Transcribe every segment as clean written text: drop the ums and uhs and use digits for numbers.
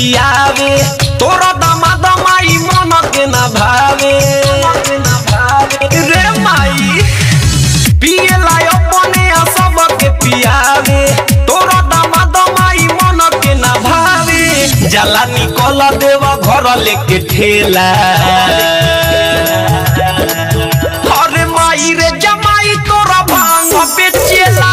पियावे तोरा दमा दमाई मन के ना भावे रे माई पिए लायो बने सब के पियावे तोरा दमा दमाई मन के ना भावे जला निकल देवा घर लेके ठेला अरे माई रे जमाई तोरा भांग बेचेला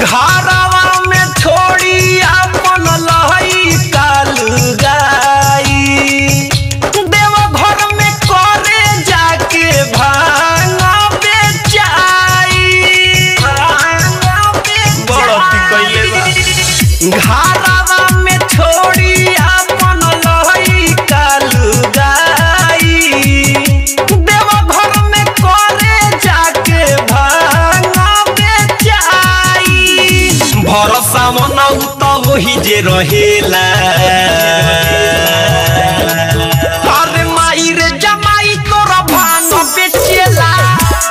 घरवा में छोड़ी अपन लहई काल गाई देवघर में करे जाके भांग बेचाई घरवा में छोड़ी अपन लहई काल गाई देवघर में करे जाके भांग बेचाई भरोसा मन त वही जे रहेला अरे माई रे जमाई तोरा भांग बेचेला माई रे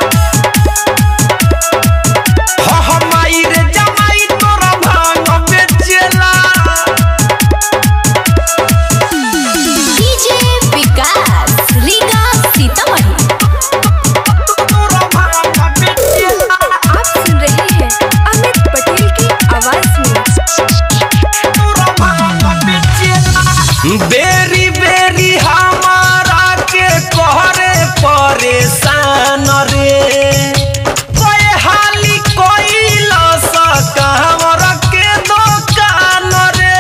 जमाई तोरा भांग बेचेला डीजे विकास लीगा सीतामढ़ी बेरी बेरी हमारा के कहरे परेशान रे कोई हाली कोई लसा हमरा के दुकान रे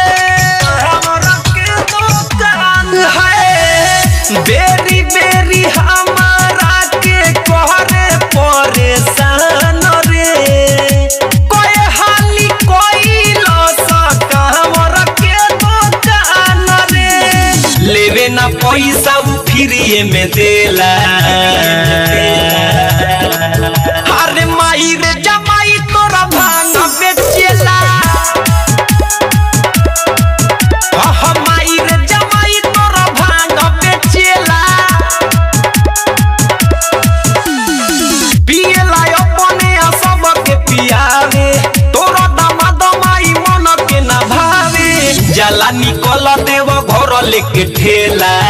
हमरा के दुकान है बेरी बेरी हमारा के कहरे परेशान रे कोई हाली कोई लसा हमरा के दुकान रे लेवे ना पैसा फ्रीए में देला अरे माई रे जमाई तोरा भांग बेचेला माई रे जमाई तोरा भांग बेचेला पिए लायो बने सब के पियावे तोरा दमा दमाई मन के ना भावे जला निकल देव घर लेके ठेला।